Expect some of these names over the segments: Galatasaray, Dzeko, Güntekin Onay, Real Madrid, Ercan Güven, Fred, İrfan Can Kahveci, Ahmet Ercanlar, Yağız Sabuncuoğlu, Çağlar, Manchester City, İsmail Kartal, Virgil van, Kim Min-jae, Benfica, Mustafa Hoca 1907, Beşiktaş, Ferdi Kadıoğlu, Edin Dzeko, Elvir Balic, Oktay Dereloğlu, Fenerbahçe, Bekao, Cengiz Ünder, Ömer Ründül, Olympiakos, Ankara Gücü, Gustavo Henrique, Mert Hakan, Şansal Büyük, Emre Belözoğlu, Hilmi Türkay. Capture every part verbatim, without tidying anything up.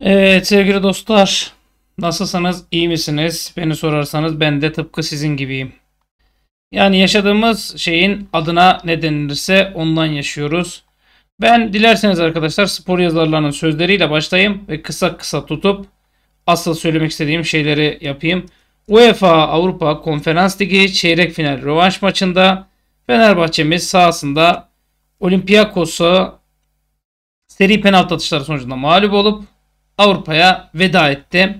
Evet sevgili dostlar, nasılsınız, iyi misiniz? Beni sorarsanız ben de tıpkı sizin gibiyim. Yani yaşadığımız şeyin adına ne denilirse ondan yaşıyoruz. Ben dilerseniz arkadaşlar spor yazarlarının sözleriyle başlayayım ve kısa kısa tutup asıl söylemek istediğim şeyleri yapayım. UEFA Avrupa Konferans Ligi çeyrek final rövanş maçında Fenerbahçe'miz sahasında Olympiakos'a seri penaltı atışları sonucunda mağlup olup Avrupa'ya veda etti.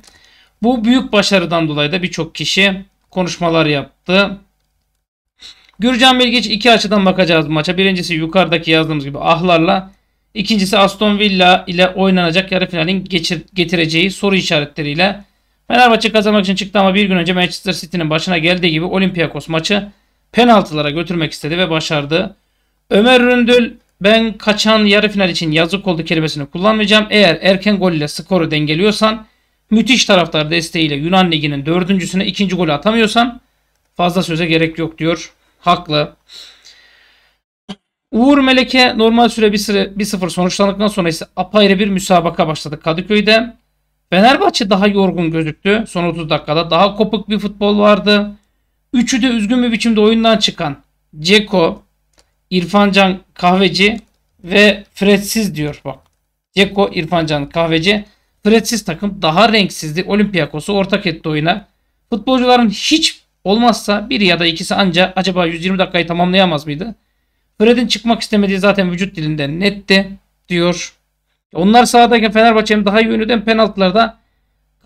Bu büyük başarıdan dolayı da birçok kişi konuşmalar yaptı. Gürcan Bilgiç, iki açıdan bakacağız maça. Birincisi yukarıdaki yazdığımız gibi ahlarla. İkincisi Aston Villa ile oynanacak yarı finalin getireceği soru işaretleriyle. Fenerbahçe kazanmak için çıktı ama bir gün önce Manchester City'nin başına geldiği gibi Olympiakos maçı penaltılara götürmek istedi ve başardı. Ömer Ründül, ben kaçan yarı final için yazık oldu kelimesini kullanmayacağım. Eğer erken gol ile skoru dengeliyorsan, müthiş taraftar desteğiyle Yunan Ligi'nin dördüncüsüne ikinci golü atamıyorsan fazla söze gerek yok diyor. Haklı. Uğur Meleke, normal süre bir sıfır sonuçlandıktan sonra ise apayrı bir müsabaka başladı Kadıköy'de. Fenerbahçe daha yorgun gözüktü. Son otuz dakikada daha kopuk bir futbol vardı. Üçü de üzgün bir biçimde oyundan çıkan Dzeko, İrfan Can Kahveci ve Fred'siz diyor. Bak, Dzeko, İrfan Can Kahveci, Fred'siz takım daha renksizdi. Olympiakos'u ortak etti oyuna. Futbolcuların hiç olmazsa biri ya da ikisi anca acaba yüz yirmi dakikayı tamamlayamaz mıydı? Fred'in çıkmak istemediği zaten vücut dilinden netti diyor. Onlar sahadayken Fenerbahçe'nin daha iyi yönüden penaltılarda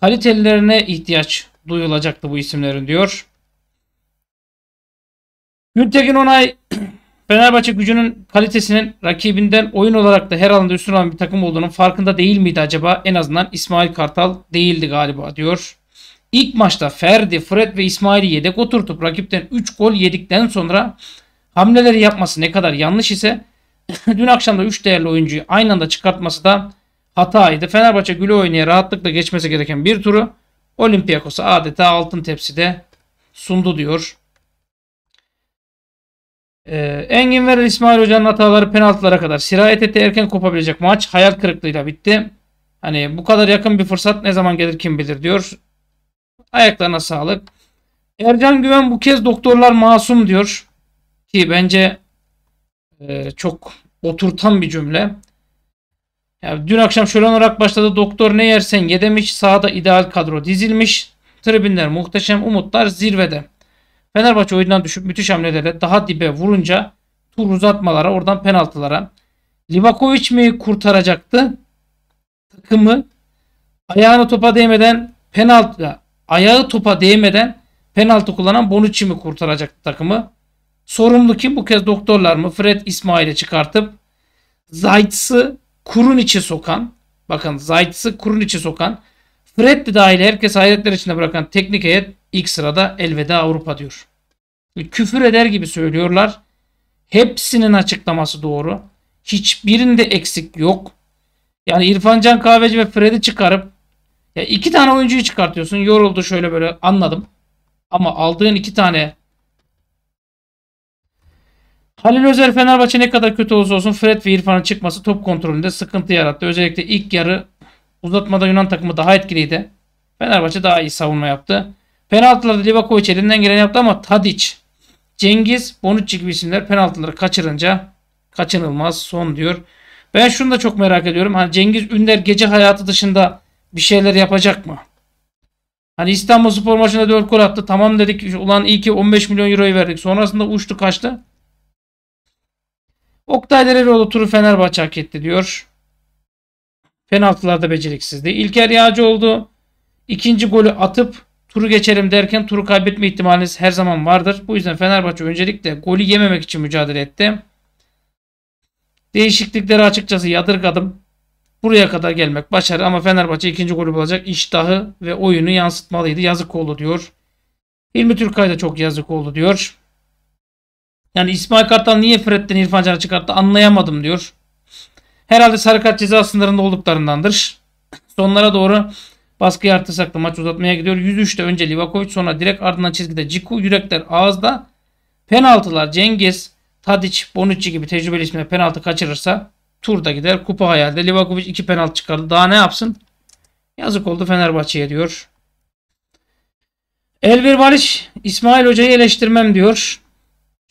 kalitelerine ihtiyaç duyulacaktı bu isimlerin diyor. Güntekin Onay, Fenerbahçe gücünün kalitesinin rakibinden oyun olarak da her alanda üstün olan bir takım olduğunun farkında değil miydi acaba? En azından İsmail Kartal değildi galiba diyor. İlk maçta Ferdi, Fred ve İsmail'i yedek oturtup rakipten üç gol yedikten sonra hamleleri yapması ne kadar yanlış ise dün akşam da üç değerli oyuncuyu aynı anda çıkartması da hataydı. Fenerbahçe güle oynaya rahatlıkla geçmesi gereken bir turu Olympiakos'a adeta altın tepside sundu diyor. Ee, Engin Verel, İsmail Hoca'nın hataları penaltılara kadar sirayet etti. Erken kopabilecek maç hayal kırıklığıyla bitti. Hani bu kadar yakın bir fırsat ne zaman gelir kim bilir diyor. Ayaklarına sağlık. Ercan Güven, bu kez doktorlar masum diyor. Ki bence e, çok oturtan bir cümle. Yani dün akşam şöyle olarak başladı. Doktor ne yersen ye demiş. Sahada ideal kadro dizilmiş. Tribünler muhteşem. Umutlar zirvede. Fenerbahçe oyundan düşüp müthiş hamlelerle daha dibe vurunca tur uzatmalara, oradan penaltılara. Livakovic mi kurtaracaktı takımı? Ayağını topa değmeden penaltı, ayağı topa değmeden penaltı kullanan Bonucci mi kurtaracaktı takımı? Sorumlu kim? Bu kez doktorlar mı? Fred, İsmail'i çıkartıp Zajc'ı, Krunić'i sokan, bakın Zajc'ı, Krunić'i sokan, Fred'li dahil herkes hayretler içinde bırakan teknik heyet ilk sırada elveda Avrupa diyor. Küfür eder gibi söylüyorlar. Hepsinin açıklaması doğru. Hiçbirinde eksik yok. Yani İrfan Can Kahveci ve Fred'i çıkarıp, ya iki tane oyuncuyu çıkartıyorsun. Yoruldu şöyle böyle, anladım. Ama aldığın iki tane. Halil Özer, Fenerbahçe ne kadar kötü olsa olsun Fred ve İrfan'ın çıkması top kontrolünde sıkıntı yarattı. Özellikle ilk yarı uzatmada Yunan takımı daha etkiliydi. Fenerbahçe daha iyi savunma yaptı. Penaltılarda Livakovic elinden gelen yaptı ama Tadic, Cengiz, Bonucci gibi isimler penaltıları kaçırınca kaçınılmaz son diyor. Ben şunu da çok merak ediyorum. Hani Cengiz Ünder gece hayatı dışında bir şeyler yapacak mı? Hani İstanbulspor maçında dört gol attı. Tamam dedik. Ulan iyi ki on beş milyon euroyu verdik. Sonrasında uçtu kaçtı. Oktay Dereloğlu, turu Fenerbahçe hak etti diyor. Penaltılarda beceriksizdi. İlker Yağcıoğlu ikinci golü atıp turu geçelim derken turu kaybetme ihtimaliniz her zaman vardır. Bu yüzden Fenerbahçe öncelikle golü yememek için mücadele etti. Değişiklikleri açıkçası yadırgadım. Buraya kadar gelmek başarı ama Fenerbahçe ikinci golü bulacak iştahı ve oyunu yansıtmalıydı. Yazık oldu diyor. Hilmi Türkay da çok yazık oldu diyor. Yani İsmail Kartal niye Fred'den İrfan Can'ı çıkarttı anlayamadım diyor. Herhalde sarı kart ceza sınırında olduklarındandır. Sonlara doğru baskıyı artırsak da maç uzatmaya gidiyor. yüz üçte önce Livakovic, sonra direkt ardından çizgide Ciku, yürekler ağızda. Penaltılar Cengiz, Tadic, Bonucci gibi tecrübeli isimler penaltı kaçırırsa turda gider. Kupa hayalde. Livakovic iki penaltı çıkardı. Daha ne yapsın? Yazık oldu Fenerbahçe'ye diyor. Elvir Balic, İsmail Hoca'yı eleştirmem diyor.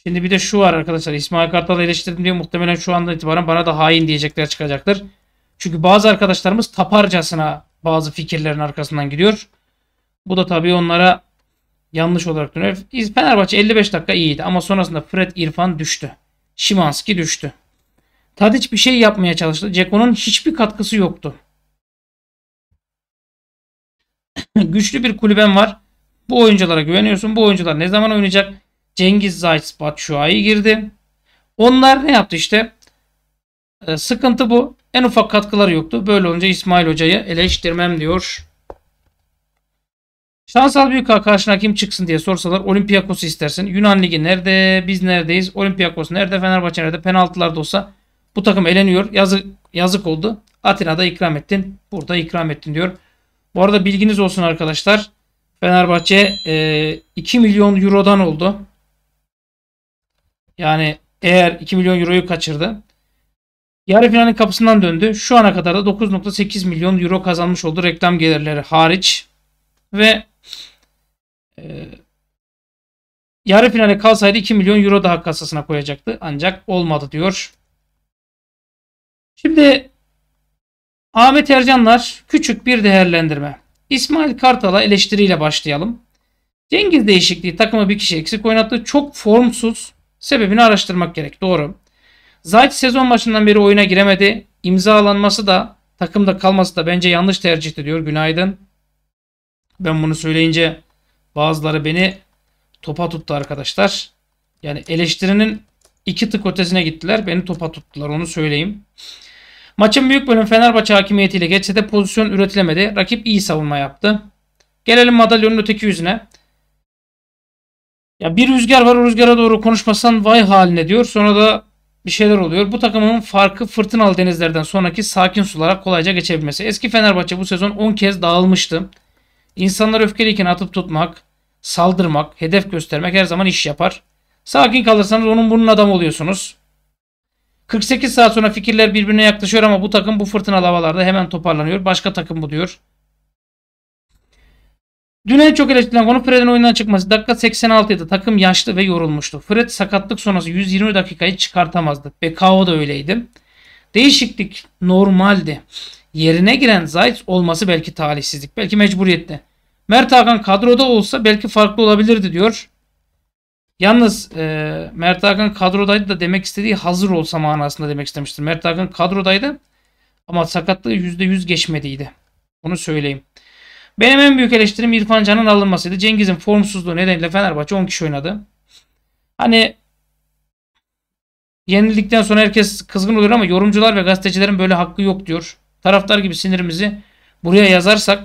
Şimdi bir de şu var arkadaşlar. İsmail Kartal'ı eleştirdim diye muhtemelen şu andan itibaren bana da hain diyecekler çıkacaktır. Çünkü bazı arkadaşlarımız taparcasına bazı fikirlerin arkasından gidiyor. Bu da tabii onlara yanlış olarak dönüyor. Fenerbahçe elli beş dakika iyiydi ama sonrasında Fred, İrfan düştü. Szymanski düştü. Tadic bir şey yapmaya çalıştı. Dzeko'nun hiçbir katkısı yoktu. Güçlü bir kulüben var. Bu oyunculara güveniyorsun. Bu oyuncular ne zaman oynayacak? Cengiz, Zajc, Batshuayi girdi. Onlar ne yaptı işte? E, sıkıntı bu. En ufak katkıları yoktu. Böyle olunca İsmail Hoca'yı eleştirmem diyor. Şansal Büyük'a karşına kim çıksın diye sorsalar Olympiakos'u istersin. Yunan Ligi nerede? Biz neredeyiz? Olympiakos nerede? Fenerbahçe nerede? Penaltılarda olsa bu takım eleniyor. Yazık, yazık oldu. Atina'da ikram ettin. Burada ikram ettin diyor. Bu arada bilginiz olsun arkadaşlar. Fenerbahçe e, iki milyon eurodan oldu. Yani eğer iki milyon euroyu kaçırdı. Yarı finalin kapısından döndü. Şu ana kadar da dokuz nokta sekiz milyon euro kazanmış oldu reklam gelirleri hariç. Ve e, yarı finale kalsaydı iki milyon euro daha kasasına koyacaktı. Ancak olmadı diyor. Şimdi Ahmet Ercanlar küçük bir değerlendirme. İsmail Kartal'a eleştiriyle başlayalım. Cengiz değişikliği takımı bir kişi eksik oynattı. Çok formsuz. Sebebini araştırmak gerek. Doğru. Zajc sezon başından beri oyuna giremedi. İmzalanması da takımda kalması da bence yanlış tercihti diyor. Günaydın. Ben bunu söyleyince bazıları beni topa tuttu arkadaşlar. Yani eleştirinin iki tık ötesine gittiler. Beni topa tuttular, onu söyleyeyim. Maçın büyük bölümü Fenerbahçe hakimiyetiyle geçse de pozisyon üretilemedi. Rakip iyi savunma yaptı. Gelelim madalyonun öteki yüzüne. Ya bir rüzgar var, o rüzgara doğru konuşmasan vay haline diyor. Sonra da bir şeyler oluyor. Bu takımın farkı fırtınalı denizlerden sonraki sakin sulara kolayca geçebilmesi. Eski Fenerbahçe bu sezon on kez dağılmıştı. İnsanlar öfkeliyken atıp tutmak, saldırmak, hedef göstermek her zaman iş yapar. Sakin kalırsanız onun bunun adamı oluyorsunuz. kırk sekiz saat sonra fikirler birbirine yaklaşıyor ama bu takım bu fırtınalı havalarda hemen toparlanıyor. Başka takım bu diyor. Dün en çok eleştirilen konu Fred'in oyundan çıkması. Dakika seksen altıydı. Takım yaşlı ve yorulmuştu. Fred sakatlık sonrası yüz yirmi dakikayı çıkartamazdı. Bekao da öyleydi. Değişiklik normaldi. Yerine giren Zajc olması belki talihsizlik. Belki mecburiyetti. Mert Hakan kadroda olsa belki farklı olabilirdi diyor. Yalnız e, Mert Hakan kadrodaydı da demek istediği hazır olsa manasında demek istemiştir. Mert Hakan kadrodaydı ama sakatlığı yüzde yüz geçmediydi. Onu söyleyeyim. Benim en büyük eleştirim İrfan Can'ın alınmasıydı. Cengiz'in formsuzluğu nedeniyle Fenerbahçe on kişi oynadı. Hani yenildikten sonra herkes kızgın oluyor ama yorumcular ve gazetecilerin böyle hakkı yok diyor. Taraftar gibi sinirimizi buraya yazarsak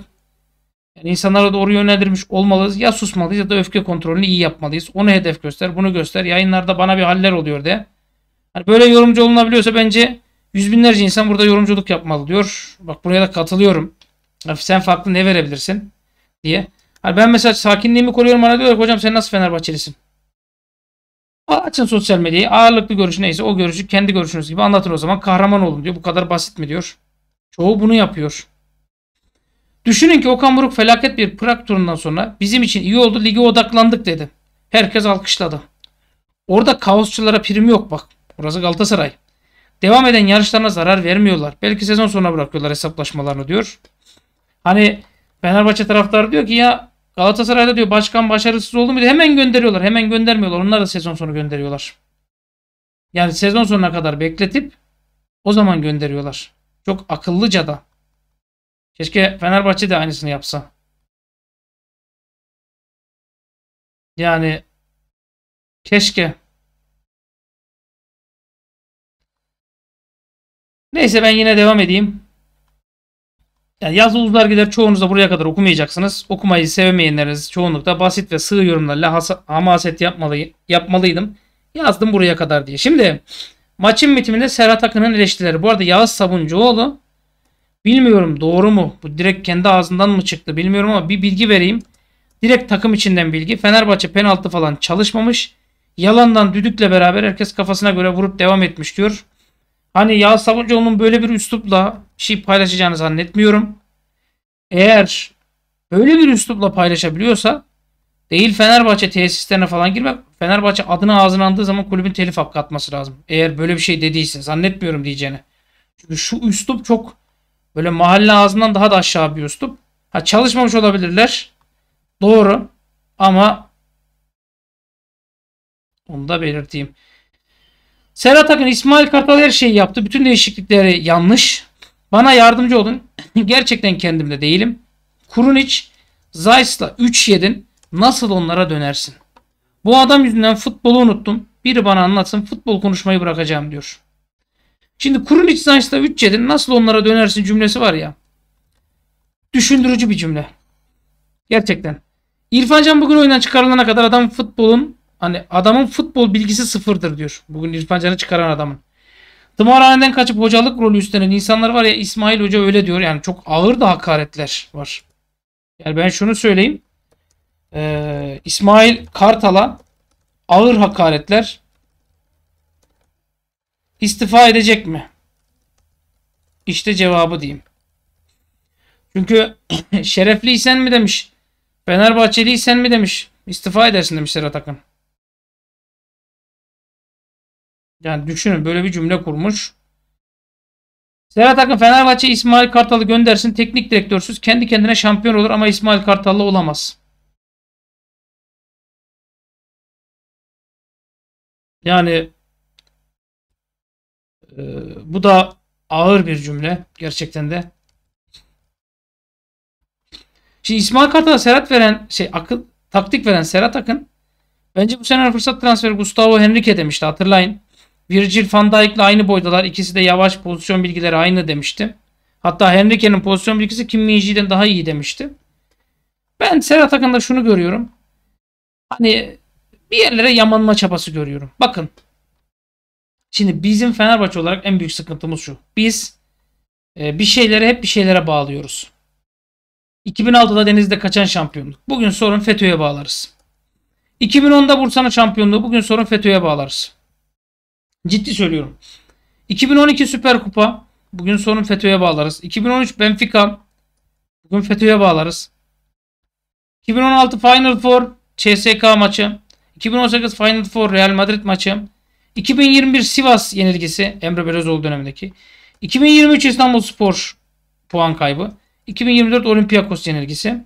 yani insanlara doğru yönlendirmiş olmalıyız. Ya susmalıyız ya da öfke kontrolünü iyi yapmalıyız. Onu hedef göster, bunu göster. Yayınlarda bana bir haller oluyor de. Yani böyle yorumcu olunabiliyorsa bence yüz binlerce insan burada yorumculuk yapmalı diyor. Bak buraya da katılıyorum. Sen farklı ne verebilirsin diye. Yani ben mesela sakinliğimi koruyorum, bana diyorlar hocam sen nasıl Fenerbahçelisin? Açın sosyal medyayı, ağırlıklı görüş neyse o görüşü kendi görüşünüz gibi anlatın o zaman. Kahraman olun diyor. Bu kadar basit mi diyor. Çoğu bunu yapıyor. Düşünün ki Okan Buruk felaket bir Prag turundan sonra bizim için iyi oldu, lige odaklandık dedi. Herkes alkışladı. Orada kaosçulara prim yok bak. Burası Galatasaray. Devam eden yarışlarına zarar vermiyorlar. Belki sezon sonuna bırakıyorlar hesaplaşmalarını diyor. Hani Fenerbahçe taraftarı diyor ki ya Galatasaray'da diyor başkan başarısız oldu mu diye hemen gönderiyorlar. Hemen göndermiyorlar. Onlar da sezon sonu gönderiyorlar. Yani sezon sonuna kadar bekletip o zaman gönderiyorlar. Çok akıllıca da. Keşke Fenerbahçe de aynısını yapsa. Yani keşke. Neyse ben yine devam edeyim. Yani yazı uzlar gider, çoğunuz da buraya kadar okumayacaksınız. Okumayı sevmeyenleriniz çoğunlukla basit ve sığ yorumlarla hamaset yapmalı, yapmalıydım. Yazdım buraya kadar diye. Şimdi maçın bitiminde Serhat Akın'ın eleştirileri. Bu arada Yağız Sabuncuoğlu, bilmiyorum doğru mu? Bu direkt kendi ağzından mı çıktı bilmiyorum ama bir bilgi vereyim. Direkt takım içinden bilgi. Fenerbahçe penaltı falan çalışmamış. Yalandan düdükle beraber herkes kafasına göre vurup devam etmiş diyor. Hani Yağız Sabuncuoğlu'nun böyle bir üslupla bir şey paylaşacağını zannetmiyorum. eğer böyle bir üslupla paylaşabiliyorsa, değil Fenerbahçe tesislerine falan girmek, Fenerbahçe adını ağzına andığı zaman kulübün telif hakkı atması lazım. Eğer böyle bir şey dediyse, zannetmiyorum diyeceğini. Çünkü şu üslup çok böyle mahalle ağzından daha da aşağı bir üslup. Ha, çalışmamış olabilirler. Doğru. Ama onu da belirteyim. Serhat Akın, İsmail Kartal her şeyi yaptı. Bütün değişiklikleri yanlış. Bana yardımcı olun. Gerçekten kendimde değilim. Krunić, Zajc'la üç yedin. Nasıl onlara dönersin? Bu adam yüzünden futbolu unuttum. Biri bana anlatsın, futbol konuşmayı bırakacağım diyor. Şimdi Krunić, Zajc'la üç yedin. Nasıl onlara dönersin cümlesi var ya. Düşündürücü bir cümle. Gerçekten. İrfan Can bugün oyundan çıkarılana kadar adam futbolun hani adamın futbol bilgisi sıfırdır diyor. Bugün İrfan Can'ı çıkaran adamın. Tımarhaneden kaçıp hocalık rolü üstlenen insanlar var ya, İsmail Hoca öyle diyor. Yani çok ağır da hakaretler var. Yani ben şunu söyleyeyim. Ee, İsmail Kartal'a ağır hakaretler. İstifa edecek mi? İşte cevabı diyeyim. Çünkü şerefliysen mi demiş, Fenerbahçeliysen mi demiş, istifa edersin demiş Serhat Akın. Yani düşünün, böyle bir cümle kurmuş. Serhat Akın, Fenerbahçe İsmail Kartal'ı göndersin, teknik direktörsüz kendi kendine şampiyon olur ama İsmail Kartal'la olamaz. Yani e, bu da ağır bir cümle gerçekten de. Şimdi İsmail Kartal'a Serhat veren şey akıl taktik veren Serhat Akın, bence bu sene fırsat transferi Gustavo Henrique demişti, hatırlayın. Virgil van Dijk'le aynı boydalar. İkisi de yavaş, pozisyon bilgileri aynı demişti. Hatta Henrique'nin pozisyon bilgisi Kim Min-jae'den daha iyi demişti. Ben Serhat Akın'da şunu görüyorum. Hani bir yerlere yamanma çabası görüyorum. Bakın. Şimdi bizim Fenerbahçe olarak en büyük sıkıntımız şu. Biz bir şeylere hep bir şeylere bağlıyoruz. iki bin altıda Denizli'de kaçan şampiyonluk. Bugün sorun FETÖ'ye bağlarız. iki bin onda Bursa'nın şampiyonluğu. Bugün sorun FETÖ'ye bağlarız. Ciddi söylüyorum. iki bin on iki Süper Kupa. Bugün sorun FETÖ'ye bağlarız. iki bin on üç Benfica. Bugün FETÖ'ye bağlarız. iki bin on altı Final Four C S K maçı. iki bin on sekiz Final Four Real Madrid maçı. iki bin yirmi bir Sivas yenilgisi Emre Belözoğlu dönemindeki. iki bin yirmi üç İstanbulspor puan kaybı. iki bin yirmi dört Olympiakos yenilgisi.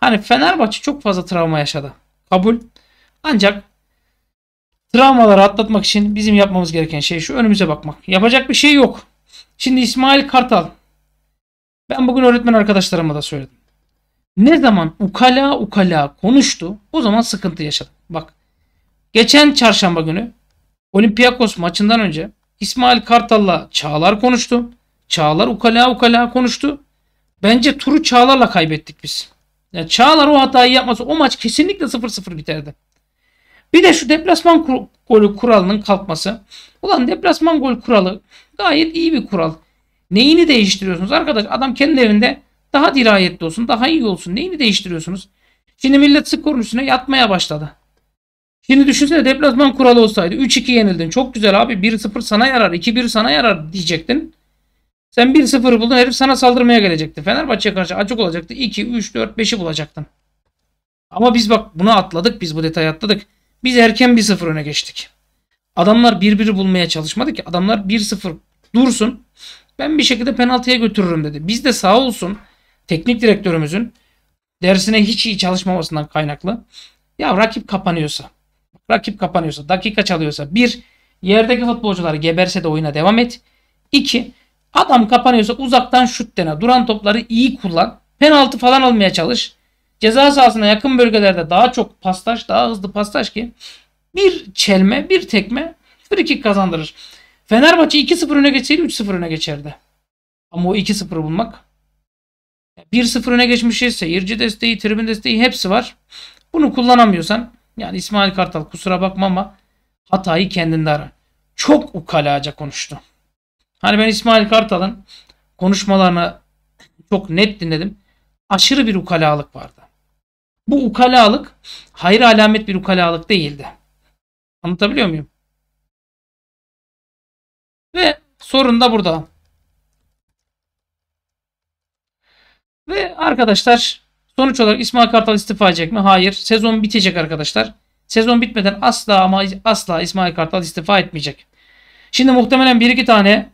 Hani Fenerbahçe çok fazla travma yaşadı. Kabul. Ancak travmaları atlatmak için bizim yapmamız gereken şey şu: önümüze bakmak. Yapacak bir şey yok. Şimdi İsmail Kartal, ben bugün öğretmen arkadaşlarıma da söyledim. Ne zaman ukala ukala konuştu, o zaman sıkıntı yaşadı. Bak, geçen çarşamba günü Olympiakos maçından önce İsmail Kartal'la Çağlar konuştu. Çağlar ukala ukala konuştu. Bence turu Çağlar'la kaybettik biz. Yani Çağlar o hatayı yapmasa o maç kesinlikle sıfır sıfır biterdi. Bir de şu deplasman golü kuralının kalkması. Ulan deplasman gol kuralı gayet iyi bir kural. Neyini değiştiriyorsunuz arkadaş? Adam kendi evinde daha dirayetli olsun, daha iyi olsun. Neyini değiştiriyorsunuz? Şimdi millet skorun üstüne yatmaya başladı. Şimdi düşünsene deplasman kuralı olsaydı. üç iki yenildin. Çok güzel abi. bir sıfır sana yarar. iki bir sana yarar diyecektin. Sen bir sıfır buldun. Herif sana saldırmaya gelecekti. Fenerbahçe'ye karşı açık olacaktı. iki, üç, dört, beşi bulacaktın. Ama biz bak bunu atladık. Biz bu detayı atladık. Biz erken bir sıfır öne geçtik. Adamlar bir biri bulmaya çalışmadı ki. Adamlar bir sıfır dursun, ben bir şekilde penaltıya götürürüm dedi. Biz de sağ olsun teknik direktörümüzün dersine hiç iyi çalışmamasından kaynaklı. Ya rakip kapanıyorsa, rakip kapanıyorsa, dakika çalıyorsa, bir, yerdeki futbolcular geberse de oyuna devam et. İki, adam kapanıyorsa uzaktan şut dene. Duran topları iyi kullan. Penaltı falan almaya çalış. Ceza sahasına yakın bölgelerde daha çok paslaş, daha hızlı paslaş ki bir çelme, bir tekme free kick kazandırır. Fenerbahçe iki sıfır öne geçseydi üç sıfır öne geçerdi. Ama o iki sıfırı bulmak, bir sıfır öne geçmişiz, seyirci desteği, tribün desteği hepsi var. Bunu kullanamıyorsan, yani İsmail Kartal kusura bakma ama hatayı kendinde ara. Çok ukalaca konuştu. Hani ben İsmail Kartal'ın konuşmalarını çok net dinledim. Aşırı bir ukalalık vardı. Bu ukalalık hayır alamet bir ukalalık değildi. Anlatabiliyor muyum? Ve sorun da burada. Ve arkadaşlar sonuç olarak İsmail Kartal istifa edecek mi? Hayır. Sezon bitecek arkadaşlar. Sezon bitmeden asla ama asla İsmail Kartal istifa etmeyecek. Şimdi muhtemelen bir iki tane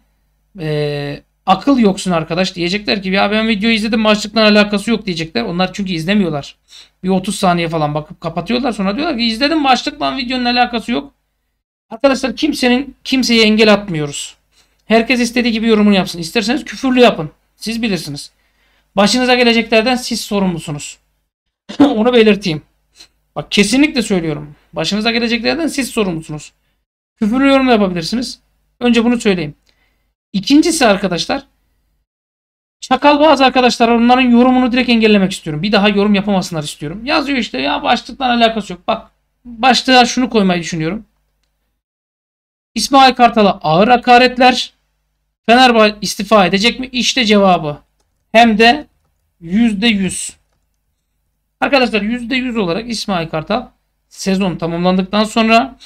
e, akıl yoksun arkadaş diyecekler ki ya ben videoyu izledim, maçlıkla alakası yok diyecekler. Onlar çünkü izlemiyorlar. Bir otuz saniye falan bakıp kapatıyorlar. Sonra diyorlar ki izledim, maçlıkla videonun alakası yok. Arkadaşlar kimsenin kimseye engel atmıyoruz. Herkes istediği gibi yorumunu yapsın. İsterseniz küfürlü yapın. Siz bilirsiniz. Başınıza geleceklerden siz sorumlusunuz. Onu belirteyim. Bak kesinlikle söylüyorum. Başınıza geleceklerden siz sorumlusunuz. Küfürlü yorum yapabilirsiniz. Önce bunu söyleyeyim. İkincisi arkadaşlar, çakal bazı arkadaşlar, onların yorumunu direkt engellemek istiyorum. Bir daha yorum yapamasınlar istiyorum. Yazıyor işte ya başlıktan alakası yok. Bak başlığa şunu koymayı düşünüyorum. İsmail Kartal'a ağır hakaretler. Fenerbahçe istifa edecek mi? İşte cevabı. Hem de yüzde yüz. Arkadaşlar yüzde yüz olarak İsmail Kartal sezon tamamlandıktan sonra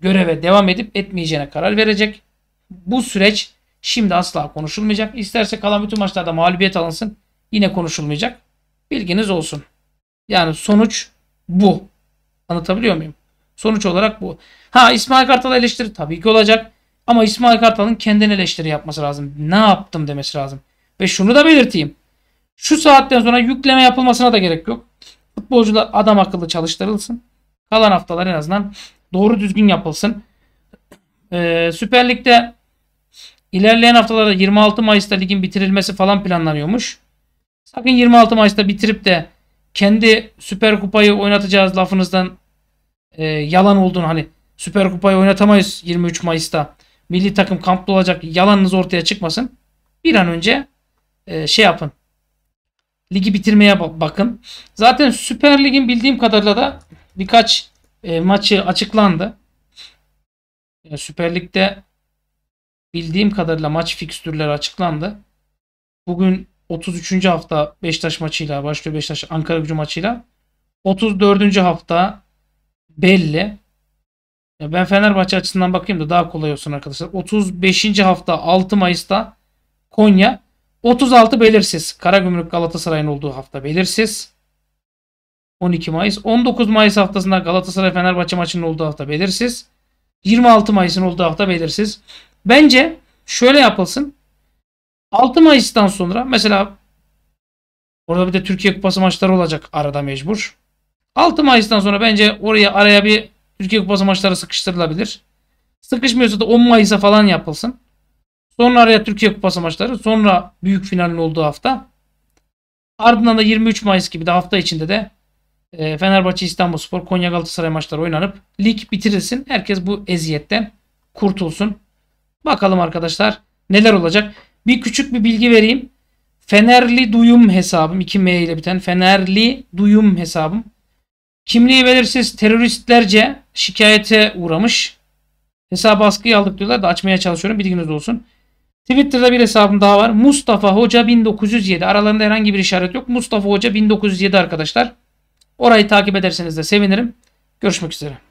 göreve devam edip etmeyeceğine karar verecek. Bu süreç şimdi asla konuşulmayacak. İsterse kalan bütün maçlarda mağlubiyet alınsın, yine konuşulmayacak. Bilginiz olsun. Yani sonuç bu. Anlatabiliyor muyum? Sonuç olarak bu. Ha İsmail Kartal'a eleştiri tabii ki olacak. Ama İsmail Kartal'ın kendine eleştiri yapması lazım. Ne yaptım demesi lazım. Ve şunu da belirteyim. Şu saatten sonra yükleme yapılmasına da gerek yok. Futbolcular adam akıllı çalıştırılsın. Kalan haftalar en azından doğru düzgün yapılsın. Ee, Süper Lig'de ilerleyen haftalarda yirmi altı Mayıs'ta ligin bitirilmesi falan planlanıyormuş. Sakın yirmi altı Mayıs'ta bitirip de kendi Süper Kupayı oynatacağız lafınızdan e, yalan olduğunu, hani Süper Kupayı oynatamayız yirmi üç Mayıs'ta. Milli takım kampta olacak, yalanınız ortaya çıkmasın. Bir an önce e, şey yapın. Ligi bitirmeye bakın. Zaten Süper Lig'in bildiğim kadarıyla da birkaç e, maçı açıklandı. Yani Süper Lig'de bildiğim kadarıyla maç fikstürleri açıklandı. Bugün otuz üçüncü hafta Beşiktaş maçıyla başlıyor. Beşiktaş Ankara Gücü maçıyla. otuz dördüncü hafta belli. Ya ben Fenerbahçe açısından bakayım da daha kolay olsun arkadaşlar. otuz beşinci hafta altı Mayıs'ta Konya. otuz altı belirsiz. Karagümrük Galatasaray'ın olduğu hafta belirsiz. on iki Mayıs. on dokuz Mayıs haftasında Galatasaray Fenerbahçe maçının olduğu hafta belirsiz. yirmi altı Mayıs'ın olduğu hafta belirsiz. Bence şöyle yapılsın. altı Mayıs'tan sonra mesela orada bir de Türkiye Kupası maçları olacak arada mecbur. altı Mayıs'tan sonra bence oraya araya bir Türkiye Kupası maçları sıkıştırılabilir. Sıkışmıyorsa da on Mayıs'a falan yapılsın. Sonra araya Türkiye Kupası maçları. Sonra büyük finalin olduğu hafta. Ardından da yirmi üç Mayıs gibi de hafta içinde de Fenerbahçe İstanbulspor, Konya Galatasaray maçları oynanıp lig bitirilsin. Herkes bu eziyetten kurtulsun. Bakalım arkadaşlar neler olacak. Bir küçük bir bilgi vereyim. Fenerli Duyum hesabım, iki M ile biten Fenerli Duyum hesabım, kimliği belirsiz teröristlerce şikayete uğramış. Hesabı askıya aldık diyorlar da açmaya çalışıyorum, bilginiz olsun. Twitter'da bir hesabım daha var. Mustafa Hoca bin dokuz yüz yedi. Aralarında herhangi bir işaret yok. Mustafa Hoca bin dokuz yüz yedi arkadaşlar. Orayı takip ederseniz de sevinirim. Görüşmek üzere.